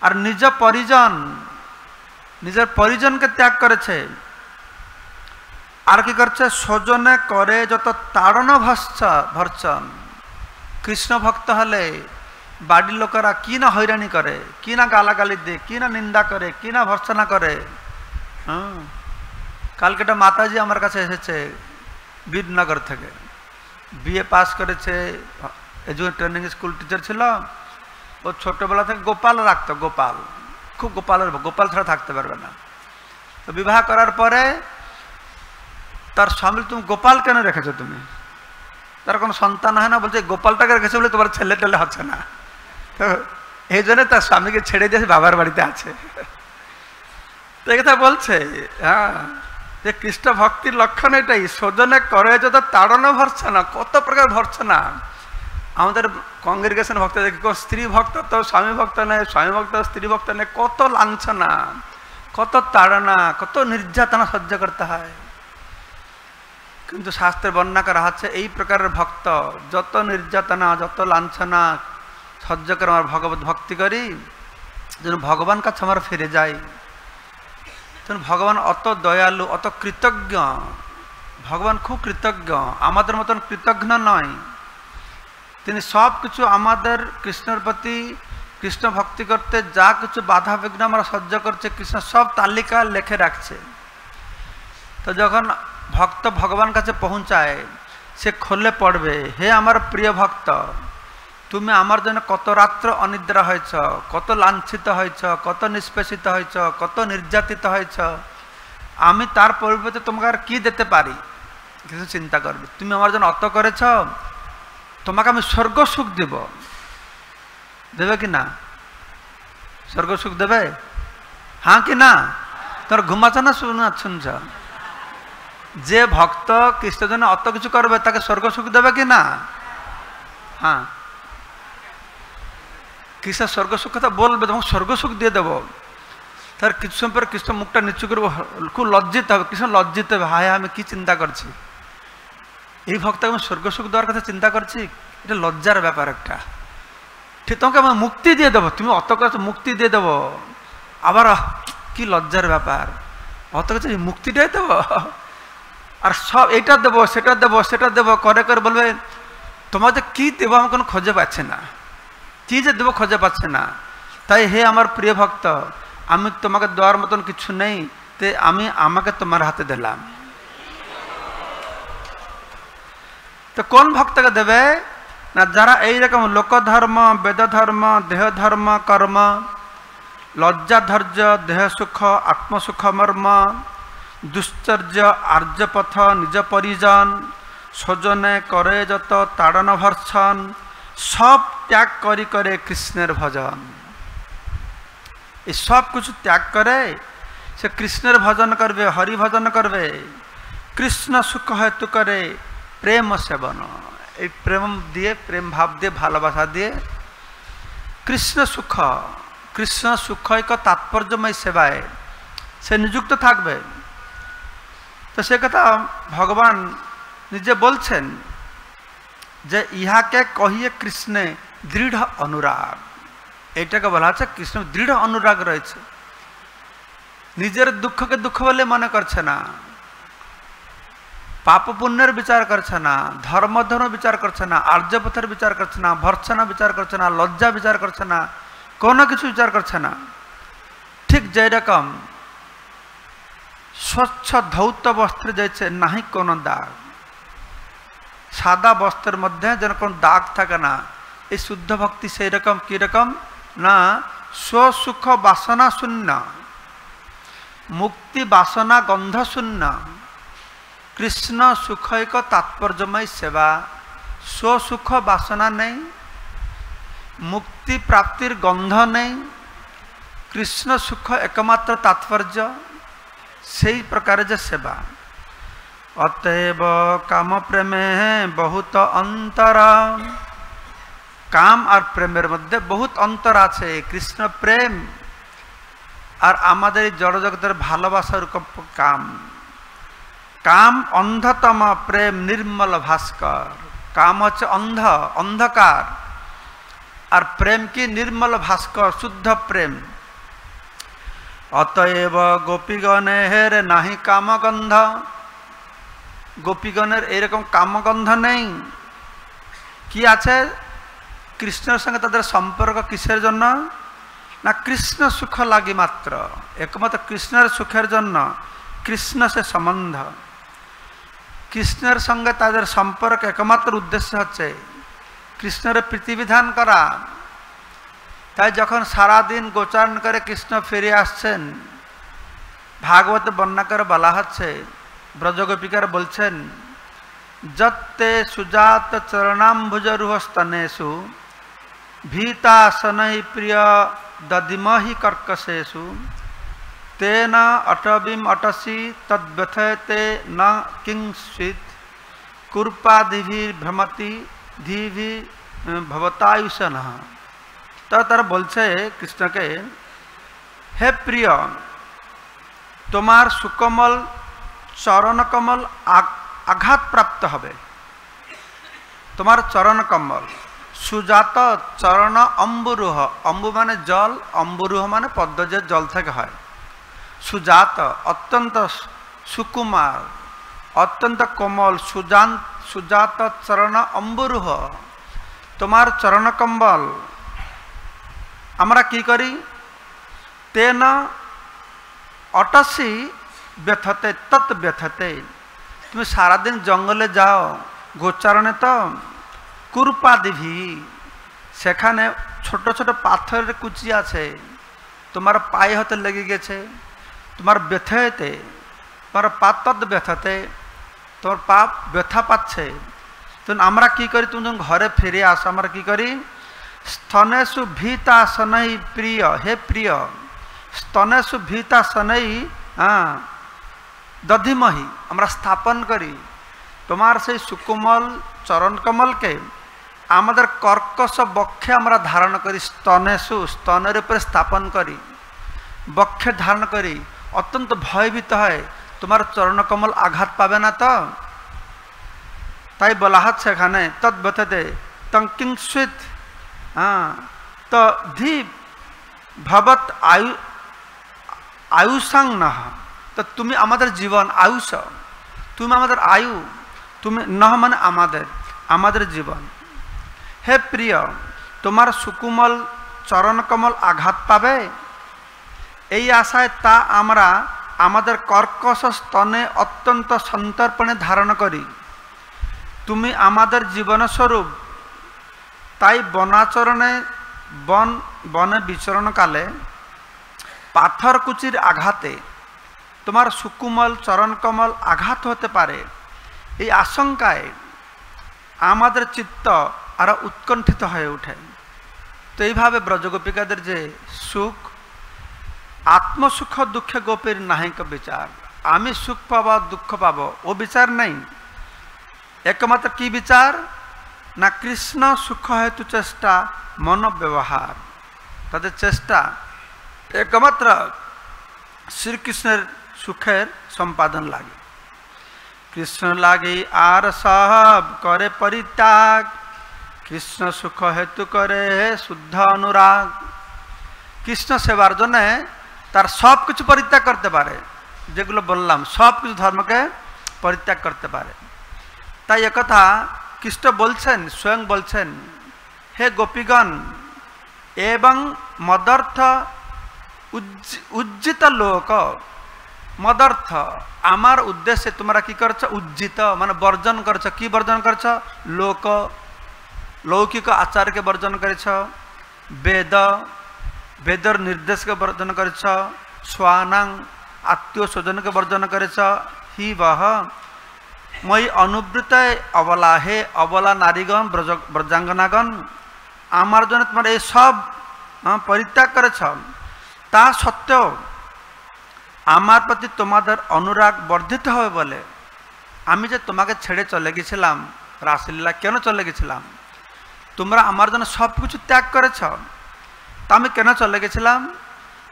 আর নিজ পরিজন, নিজের পরিজনকে ত্যাগ করেছে। আর কি করছে? সজনে করে যত তাড়না ভর্সন। কৃষ্ণ ভক্ত হলে बाड़ी लोकरा कि ना हैरानी करे कि ना गालागाली दे कि ना निंदा करे कि ना भर्सना करे। कल के माताजी आमार काछे एसेछे बीरनगर थेके बीए पास करेछे एजुकेशन ट्रेनिंग स्कूल टीचर छिलो ओ छोटोबेला थेके गोपाल राखतो गोपाल खूब गोपालेर गोपाल छाड़ा थाकते पारबे ना। तो विवाह करार परे तार स्वामी तुम गोपाल केन रेखेछो तुमी तार कोनो सन्तान है ना बोलछे गोपालटाके रेखेछो बोले तोमार छेले टेले हच्छे ना तो एई जन्य तार स्वामीके छेड़े दिये बाबार बाड़ीते आछे। तो एक कथा बोलछे हाँ कृष्ण भक्ति लक्षण एटाई स्वजने करे जो ताड़ना भर्सना कत प्रकार भर्सना। आमादेर कंग्रेगेशन भक्त देखो स्त्री भक्त तो स्वामी भक्त नहीं स्वामी भक्त स्त्री भक्त नहीं कत लांछना कत ताड़ना कत निर्यातना सह्य करता है। किन्तु शास्त्र वर्णना करा है यही प्रकार भक्त जत निर्यातना जत लांछना सह्य कर भगवत भक्ति करी जो भगवान का क्षमार फिरे जाए। तो भगवान अत दयालु अत कृतज्ञ भगवान खूब कृतज्ञ आमादेर मतन कृतज्ञ नय सब किछु आमादेर कृष्णर प्रति कृष्ण भक्ति करते जा किछु बाधा विघ्न आमरा सह्य करछे कृष्ण सब तालिका लिखे राखछे। तो जखन भक्त भगवान काछे पहुँचाय से खोले पड़बे हे आमार प्रिय भक्त तुम आमार जन्य कत रात्र अनिद्रा हयेछ कत लांछित हयेछ कत निष्पेषित हयेछ कत निर्यातित हयेछ आमी तार परिवर्ते तुम्हें आर कि देते पारी किछु चिंता करबे तुम आमार जन्य अत करेछ तुम्हें आमी स्वर्ग सुख देब देबे कि ना स्वर्ग सुख देबे हाँ कि ना तोर घुमाछ ना शुना छुनछ जे भक्त कृष्ण जन्य अत किछु करबे ताके स्वर्ग सुख देबे कि ना हाँ कृष्ण स्वर्ग सुख कथा बोलबे तोमाके स्वर्ग सुख दिए देव। तर किछु समय पर कृष्ण मुखटा नीचू करबे खूब लज्जित हबे कृष्ण लज्जित हबे हाय आमि कि चिंता करछि एई भक्तके आमि स्वर्ग सुख देवार कथा चिंता करछि एटा लज्जार ब्यापार एकटा ठीक तोमाके आमि मुक्ति दिए देव तुमि अत करेछ मुक्ति दिए देव आबार कि लज्जार ब्यापार अत करेछ मुक्ति दिए देव आर सब एटा देव सेटा देव सेटा देव करे करे बोलबे तोमाके कि देव आमि कोनो खोजे पाच्छे ना चीज़ देव खोजे पाच्छे ना। ताई हे आमार प्रिय भक्त आमी तोमाके देवार मतन किछु नहीं ते आमी आमाके तोमार हाथे दिलाम। तो कोन भक्तके देबे ना जारा एई रकम लोकधर्म वेदधर्म देहधर्म कर्म लज्जा धैर्य देह सुख आत्मसुख मर्म दुश्चर्य आर्यपथ निज परिजन स्वजने करे जत ताड़न भर्सन सब त्याग करी करे कृष्णर भजन ये सब कुछ त्याग करे से कृष्णर भजन करवे हरि भजन करवे कृष्ण सुख हेतु करे प्रेम सेवन ये प्रेम दिए प्रेम भाव दिए भालोबासा दिए कृष्ण सुख कृष्ण सुख एक तात्पर्यमय सेवाए से निजुक्त थाकबे। तो से कथा भगवान निजे बोलछेन जे इहा के कहिए कृष्ण दृढ़ अनुराग एटा के बोला है कृष्ण दृढ़ अनुराग रही है निजर दुख के दुख बोले मना करछे ना पाप पुण्यर विचार करछे ना धर्म धर्म विचार करछे ना आर्यपथर विचार करछे ना भर्सना विचार करछे ना लज्जा विचार करछे ना कोनो किछु विचार करछे ना। ठीक जे रकम स्वच्छ धौत वस्त्र जैसे नाही कोनो दाग सादा वस्त्र मध्य जन को दाग थाके ना ये शुद्ध भक्ति से रकम की रकम ना स्वसुख वासना शून्य मुक्ति वासना गंध शून्य कृष्ण सुख एक तात्पर्यमय सेवा स्वसुख वासना नहीं मुक्ति प्राप्तिर गंध नहीं कृष्ण सुख एकमात्र तात्पर्य से ही प्रकार जे सेवा। अतएव काम प्रेमे बहुत अंतरा काम और प्रेमर मध्य बहुत अंतर आछे कृष्ण प्रेम और आमादेर जड़ जगतेर भालोबासार काम काम अंधतम प्रेम निर्मल भास्कर काम होच्छे अंध अंधकार और प्रेम की निर्मल भास्कर शुद्ध प्रेम। अतएव गोपीगणेर नाही कामगंध गोपीगणेर एरकम कामगंध नहीं कि आछे कृष्ण संगे तर सम्पर्क किसर जन्ना ना कृष्ण सुख लागे मात्र एकमत कृष्णर सुखर जन्ना कृष्ण से सम्बन्ध कृष्णर संगे तर सम्पर्क एकमात्र उद्देश्य हे कृष्णर प्रीतिविधान करा। ताई जखन सारा दिन गोचारण करे कृष्ण फिरे आसछेन भागवत बर्णनाकर बला हे ब्रजगोपिकार बोलछेन जत्ते सुजात चरणाम्भुज रुहस्तनेषु भीतासनै प्रिय दधिमहि कर्कशेषु तेन अटवीम अटसी तद्व्यथयते न किंचित् कुर्पादिभिर्भ्रमति धीभि भवतायुषनः। तो तार बोलछे कृष्ण के हे प्रिय तुम्हार सुकमल चरण कमल आघात प्राप्त हबे तुम्हार चरण कमल सुजात चरण अम्बुरुह अम्बु माने जल अम्बुरुह माने पद्म जे जल थेके हय सुजात अत्यंत सुकुमार अत्यंत कोमल सुजान सुजात चरण अम्बुरुह तुम्हार चरण कमल आमरा की करी तेना अटसी व्यथते तत् व्यथते तुम सारा दिन जंगले जाओ गोचारणे तो कुरपादिभि सेखाने छोटो छोटो पाथर कुची आछे तुम्हार पाए हाथे लेगे गेछे तुम्हार व्यथते तुम्हार पा तत् व्यथते तुम्हार पा व्यथा पाच्छे तुम आमरा की करी तुम जन घरे फिरे आस आमरा की करी स्तनेषु भीतासनै प्रिय हे प्रिय स्तनेषु भीतासनै हाँ दधिमहि हमरा स्थापन करी तुम्हार से सुकुमल चरण कमल के आमदर कर्कश बक्षे हमरा धारण करी स्तनेषु स्तनर पर स्थापन करी बक्षे धारण करी अत्यंत भयभीत है तुम्हार चरण कमल आघात पावे ना तो ताई बलाहत से खाने तद बतते तंकिंग स्वित हाँ तो धी भवत आयु आयुषांग न तो तुम्हें आमादर जीवन आयुष तुम्हें आमादर आयु तुम्हें न मन आमादर आमादर जीवन हे प्रिय तुम्हार सुकुमल चरण कमल आघात पावे यही आशाय ता आमरा आमादर कर्कश स्तने अत्यंत सन्तर्पणे धारण करी तुम्हें आमादर जीवन स्वरूप ताई बनाचरणे बन बन विचरण काले पाथर कुचिर आघाते तुम्हार सुकुमल चरण कमल आघात होते पारे ये आशंकाए आमादर चित्त आरा उत्कंठित हो उठे। तो यही भावे ब्रजगोपिकादेर जे सुख आत्मसुख दुखे गोपीर नाहीं का विचार आमी सुख पावा दुख पावा वो विचार नहीं एकमात्र की विचार ना कृष्ण सुख हेतु चेष्टा मन व्यवहार तादे चेष्टा एकमात्र श्रीकृष्ण सुखेर सम्पादन लागे कृष्ण लागे आर सब करे परित्याग कृष्ण सुख हेतु करे शुद्ध अनुराग कृष्ण सेवार जने तार सब किछु परित्याग करते पारे जेगुलो बोललाम सब किछु धर्म के परित्याग करते पारे। ताई एक कथा कृष्ण बोलछेन स्वयं बोलछेन हे गोपीगण एवं मदर्थ उज्जित लोक मदर्थ आमार उद्देश्य तुम्हारा की करछ उज्जित माने वर्जन करछ की वर्जन करछ लोक लौकिक आचार के वर्जन करछ वेद वेदर निर्देश के वर्जन करछ स्वानांग आत्मीय स्वजन के वर्जन करछ ही वह मई अनुवृत अबला हे अबला नारीगण ब्रज ब्रजांगनागण आमार जन तुम्हारे ये सब परित्याग करे ता सत्त्वेओ आमार प्रति तुम्हारे अनुराग वर्धित हो बोले आमी जे तुम्हें छेड़े चले गेछिलाम रासलीला केन चले गेछिलाम तुम्हारा आमार जन सब कुछ त्याग करे ता आमी केन चले गेछिलाम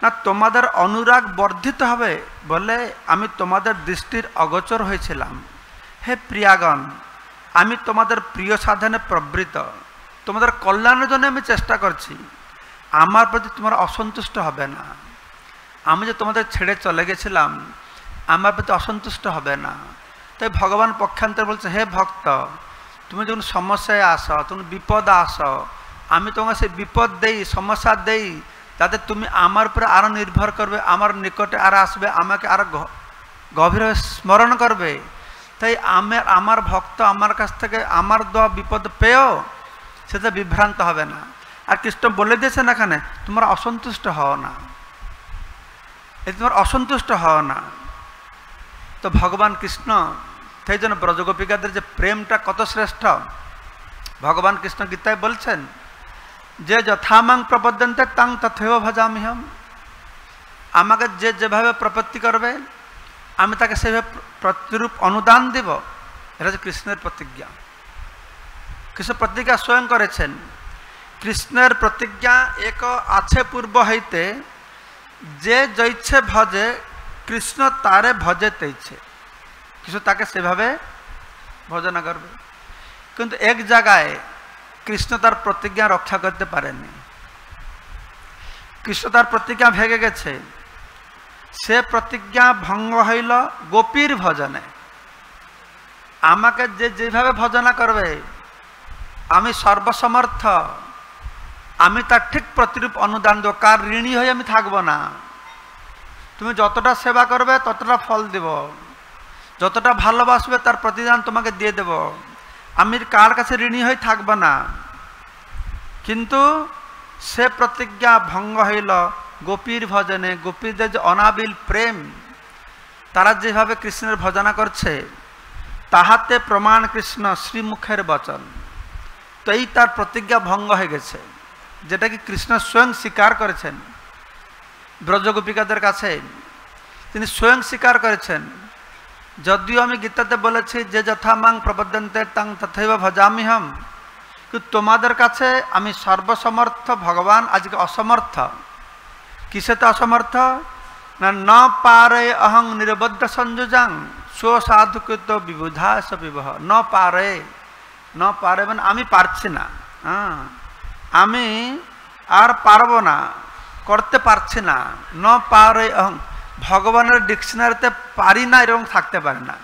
ना तुम्हारे अनुराग वर्धित हबे बोले आमी तुम्हारे दृष्टिर अगोचर होयेछिलाम। हे प्रियागण आमी तुम्हारे प्रिय साधने प्रवृत्त तुम्हारे कल्याण जन आमी चेष्टा करछि आमार प्रति तुम्हारा असंतुष्ट हबे ना आमी जे तुम्हारे छेड़े चले गेछिलाम आमार प्रति असंतुष्ट हबे ना। तो भगवान पक्षांतर बोलछे हे भक्त तुम जो समस्या आस तुम विपद आस आमी तुम्हें से विपद दे समस्या दे ताते तुम्हें आमार पर आर निर्भर करबे आमार निकटे आर आसबे आमाके आर गभीर स्मरण करबे ताई आमार आमार भक्त आमार काछ थेके आमार दो विपद पेओ सेटा विभ्रांत हबे ना। आर कृष्ण बोले दिएछेन एखाने तोमरा असंतुष्ट हओ ना, एइ तोमरा असंतुष्ट हओ ना। तो भगवान कृष्ण सेइ जोन्नो ब्रजगोपिकादेर जे प्रेमटा कत श्रेष्ठ भगवान कृष्ण गीताय बोलछेन जे यथामांग प्रपद्यन्ते तां तथैव भजामि हम। आमाके जे जेभावे प्रपत्ति करबे आमि ताके सेइभावे प्रतिरूप अनुदान देब। एटा हच्छे कृष्णेर प्रतिज्ञा। कृष्ण प्रतिज्ञा स्वयं करेछेन। कृष्णेर प्रतिज्ञा एक आछे पूर्व हईते जे जैछे भजे कृष्ण तारे भजे तैछे। कृष्ण ताके सेइभावे भजना करबे। किन्तु एक जायगाय कृष्ण तार प्रतिज्ञा रक्षा करते पारेनी। कृष्ण तार प्रतिज्ञा भेगे गेछे। से प्रतिज्ञा भंग हईल गोपीर भजने। आमाके जे जेभावे भजना करबे आमी सर्वसमर्थ आमी तार ठीक प्रतिरूप अनुदान देब। कार ऋणी हई आमी थाकबो ना। तुमि जतटा सेवा करबे ततटा फल देब, जतटा भालोबासबे तार प्रतिदान तोमाके दिए देब। आमी कार काछे ऋणी हई थाकबो ना। किन्तु से प्रतिज्ञा भंग हईल गोपीर भजने। गोपीदेर जे अनाबिल प्रेम तारा जेभावे कृष्णेर भजना करछे ताहाते प्रमाण कृष्ण श्रीमुखेर वचन। तो एई तार प्रतिज्ञा भंग हये गेछे जेटा कि कृष्ण स्वयं स्वीकार करेछेन। ब्रजगोपिकादेर काछे तिनि स्वयं स्वीकार करेछेन। जदिও আমি গীতাতে বলেছি যে যথা মাং প্রপদ্যন্তে তাং তথৈব ভজামি হাম। কিন্তু তোমাদের কাছে আমি সর্বসমর্থ। ভগবান আজকে অসমর্থ। কিসেতে অসমর্থ? না না পারে অহং নিরবদ্ধ সংযোজাং স্বসাধুকৃত বিবুধাস বিবহ। না পারে, না পারে মানে আমি পারছি না। হ্যাঁ, আমি আর পারবো না, করতে পারছি না। না পারে অহং ভগবানের ডিকশনারিতে পারি না এরকম থাকতে পারে না।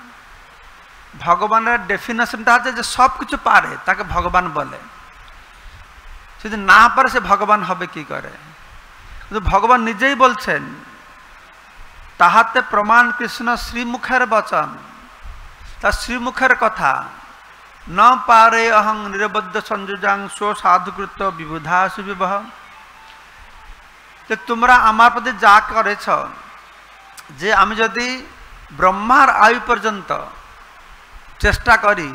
ভগবানের ডেফিনেশনটা আছে যে সব কিছু পারে তাকে ভগবান বলে। যদি না পারে সে ভগবান হবে কি করে? কিন্তু ভগবান নিজেই বলছেন তাহাতে প্রমাণ কৃষ্ণ শ্রীমুখের বচন, তার শ্রীমুখের কথা। না পারে অহং নিরবদ্ধ সংযোজাং স্বসাধুকৃত বিবুধাসু বিবহ। যে তোমরা আমার প্রতি যা করেছ जे आमी जदि ब्रह्मार आयु पर्यन्त चेष्टा करी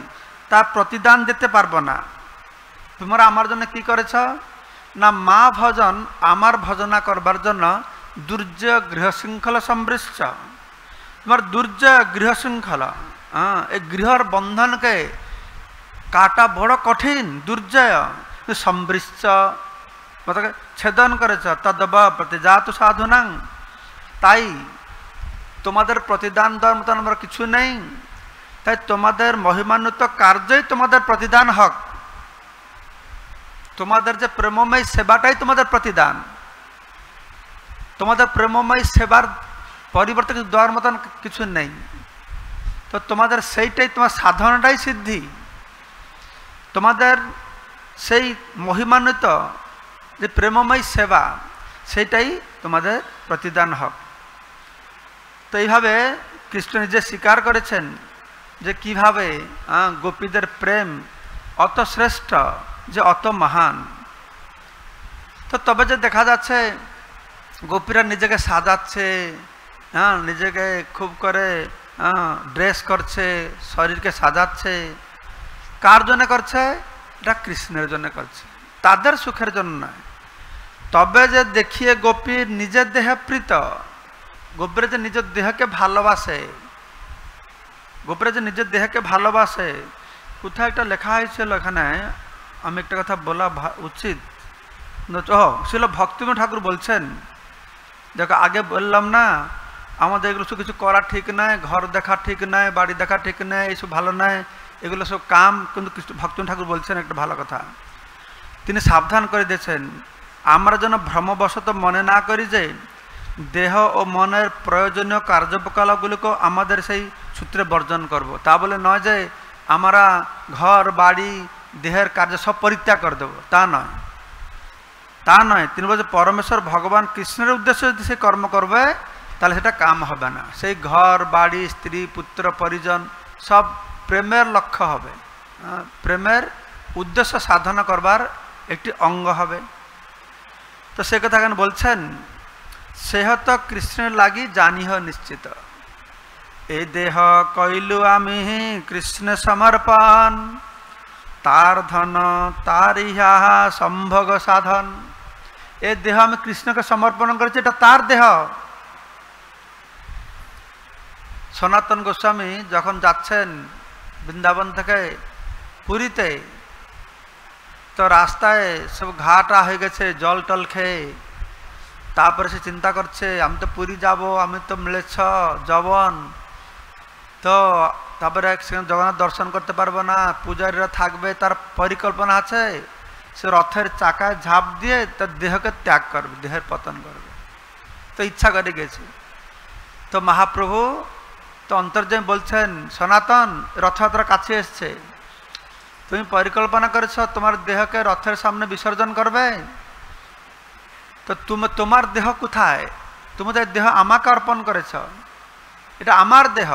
तार प्रतिदान दिते पारबो ना। तोमरा आमार जन्य कि करेछ ना मा भजन आमार भजना करबार जन्य दुर्जय गृहशृंखला समृष्ट। तोमार दुर्जय गृहशृंखला ए गृहर बंधन के काटा बड़ कठिन। दुर्जय समृष्ट मतलब छेदन करेछ। तदव प्रतिजातु साधुनां। ताई তোমাদের প্রতিদান দেওয়ার মতন আমার কিছু নেই। তাই তোমাদের মহিমান্বিত কার্যই তোমাদের প্রতিদান হক। তোমাদের যে প্রেমময় সেবাটাই তোমাদের প্রতিদান। তোমাদের প্রেমময় সেবার পরিবর্তে কিছু দেওয়ার মতন কিছু নেই। তো তোমাদের সেইটাই, তোমার সাধনাটাই সিদ্ধি। তোমাদের সেই মহিমান্বিত যে প্রেমময় সেবা সেইটাই তোমাদের প্রতিদান হক। तो ये कृष्ण निजे स्वीकार करेछेन जे किभावे गोपीदेर प्रेम अत श्रेष्ठ जे अत महान। तो तब जो देखा जाच्छे गोपीरा निजेके साजाच्छे, निजेके खूब करे ड्रेस करछे, शरीर के साजाच्छे। कार जन्य करछे? एटा कृष्णेर जन्य करछे, तादेर सुखेर जन्य नय। तबे जे देखिए गोपी निजे देह प्रीत। गोपीरा जे निज देह के भालोबासे, गोपीरा जे निज देह के भालोबासे। कोथाय एकटा लेखा आइछिल एखाने आमि एकटा कथा बोला उचित। श्रील भक्तिविनोद ठाकुर बोलछेन देखो आगे बोललाम ना आमादेर एगुलो सब किछु करा ठीक नय, घर देखा ठीक नय, बाड़ी देखा ठीक नय, एइसब भालो नय, एगुलो सब काम। किन्तु कृष्ण भक्तिविनोद ठाकुर बोलछेन एकटा भालो कथा। तिनि साबधान करे दियेछेन आमरा जेन भ्रमवशत मने ना करी जे देह और मनेर प्रयोजनीय कार्यकलापगुलिको आमादेर सेई सूत्रे बर्जन करब। ता बोले नय जे आमारा घर बाड़ी देहर कार्य सब परित्याग कर देब, ता नय। তা নয়, তিনি বলছে পরমেশ্বর ভগবান কৃষ্ণের উদ্দেশ্যে যদি সে কর্ম করবে তাহলে সেটা কাম হবে না, সেই ঘর বাড়ি স্ত্রী পুত্র পরিজন সব প্রেমের লক্ষ্য হবে, প্রেমের উদ্দেশ্য সাধনা করবার একটি অঙ্গ হবে। তো সে কথা কেন বলছেন, সেহত কৃষ্ণের লাগি জানিহ নিশ্চিত, এ দেহ কইলু আমি কৃষ্ণ সমর্পণ, তার ধন তার ইহা সম্ভোগ সাধন। এ দেহ আমি কৃষ্ণকে সমর্পণ করেছি, এটা তার দেহ। সনাতন গোস্বামী যখন যাচ্ছেন বৃন্দাবন থেকে পুরীতে, তো রাস্তায় সব ঘা টা হয়ে গেছে জল টল খেয়ে, তারপরে সে চিন্তা করছে আমি তো পুরী যাব, আমি তো মিলেছ জবন, তো তারপরে সেখানে জগন্নাথ দর্শন করতে পারবো না, পূজারীরা থাকবে, তার পরিকল্পনা আছে সে রথের চাকায় ঝাঁপ দিয়ে তার দেহকে ত্যাগ করবে, দেহের পতন করবে, তো ইচ্ছা করে গেছে। তো মহাপ্রভু তো অন্তর্যামী বলছেন, সনাতন রথযাত্রা কাছে এসছে, তুমি পরিকল্পনা করেছ তোমার দেহকে রথের সামনে বিসর্জন করবে, তো তুমি তোমার দেহ কোথায়, তুমি তো দেহ আমাকে অর্পণ করেছ, এটা আমার দেহ,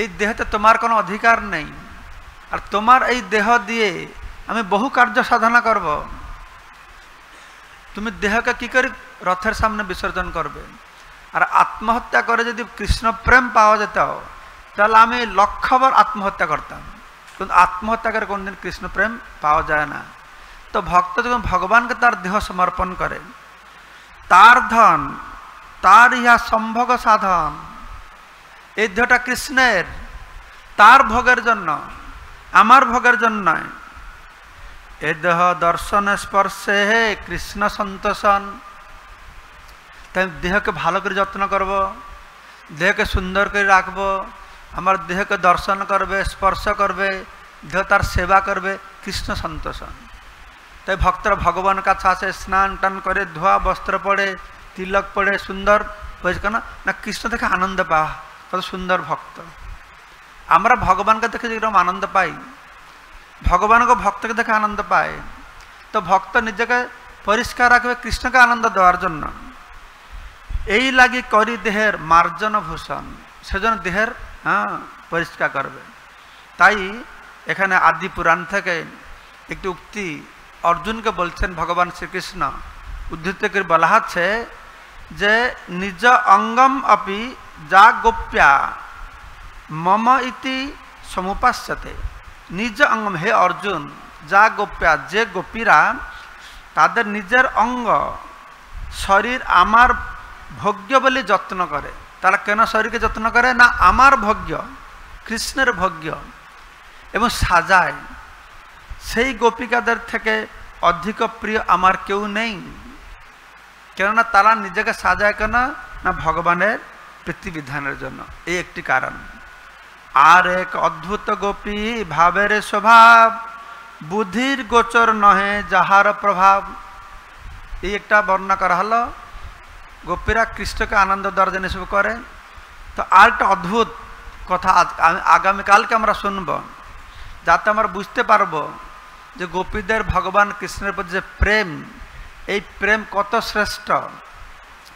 এই দেহতে তোমার কোনো অধিকার নেই, আর তোমার এই দেহ দিয়ে আমি বহু কার্য সাধনা করব, তুমি দেহকে কী করে রথের সামনে বিসর্জন করবে। আর আত্মহত্যা করে যদি কৃষ্ণ প্রেম পাওয়া যেত তাহলে আমি লক্ষবার আত্মহত্যা করতাম, কিন্তু আত্মহত্যা করে কোনদিন কৃষ্ণ প্রেম পাওয়া যায় না। তো ভক্ত যখন ভগবানকে তার দেহ সমর্পণ করে, তার ধন তার ইহা সম্ভোগ সাধন, এই দেহটা কৃষ্ণের, তার ভোগের জন্য, আমার ভোগের জন্য নয়। এ দেহ দর্শন স্পর্শে হে কৃষ্ণ সন্তোষন, তাই দেহকে ভালো করে যত্ন করব, দেহকে সুন্দর করে রাখব, আমার দেহকে দর্শন করবে, স্পর্শ করবে, দেহ তার সেবা করবে, কৃষ্ণ সন্তোষন। তাই ভক্তরা ভগবান কাছে আসে, স্নান টান করে, ধোয়া বস্ত্র পরে, তিলক পরে, সুন্দর হয়েছে কেন না কৃষ্ণ থেকে আনন্দ পাওয়া, কত সুন্দর ভক্ত। আমরা ভগবানকে দেখে যেরকম আনন্দ পাই, ভগবানকে ভক্তকে দেখে আনন্দ পায়। তো ভক্ত নিজেকে পরিষ্কার রাখবে কৃষ্ণকে আনন্দ দেওয়ার জন্য, এই লাগি করি দেহের মার্জন ভূষণ, সেজন্য দেহের হ্যাঁ পরিষ্কার করবে। তাই এখানে আদি পুরাণ থেকে একটি উক্তি অর্জুনকে বলছেন ভগবান শ্রীকৃষ্ণ, উদ্ধৃতকে বলা হচ্ছে যে নিজ অঙ্গম অপি যা গোপ্যা মম ইতি সমুপাস্যতে, নিজ অঙ্গম হে অর্জুন যা গোপ্যা, যে গোপীরা তাদের নিজের অঙ্গ শরীর আমার ভোগ্য বলে যত্ন করে, তারা কেন শরীরকে যত্ন করে না আমার ভোগ্য কৃষ্ণের ভোগ্য, এবং সাজায়, সেই গোপিকাদের থেকে অধিক প্রিয় আমার কেউ নেই, কেননা তারা নিজেকে সাজায় কেন না ভগবানের প্রীতিবিধানের জন্য, এই একটি কারণ। আর এক অদ্ভুত গোপী ভাবের স্বভাব, বুদ্ধির গোচর নহে যাহার প্রভাব, এই একটা বর্ণনা করা হলো গোপীরা কৃষ্ণকে আনন্দ দেওয়ার জন্য এসব করে। তো আর একটা অদ্ভুত কথা আগামীকালকে আমরা শুনব, যাতে আমরা বুঝতে পারব যে গোপীদের ভগবান কৃষ্ণের প্রতি যে প্রেম, এই প্রেম কত শ্রেষ্ঠ,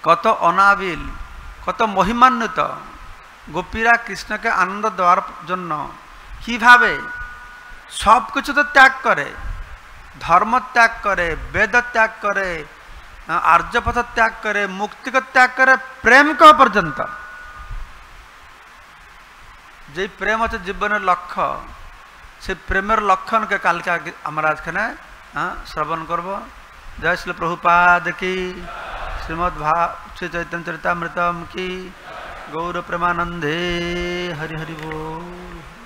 কত অনাবিল, কত মহিমান্বিত। গোপীরা কৃষ্ণকে আনন্দ দেওয়ার জন্য কীভাবে সব কিছু তো ত্যাগ করে, ধর্ম ত্যাগ করে, বেদ ত্যাগ করে, আর্যপথ ত্যাগ করে, মুক্তিকে ত্যাগ করে, প্রেম ক পর্যন্ত, যেই প্রেম হচ্ছে জীবনের লক্ষ্য, সেই প্রেমের লক্ষণকে কালকে আমরা আজখানে শ্রবণ করব। জয় শ্রী প্রভুপাদ কি, শ্রীমদ্ ভাব শ্রী চৈতন্য চরিতামৃতম কি, গৌর প্রেমানন্দে হরি হরি বল।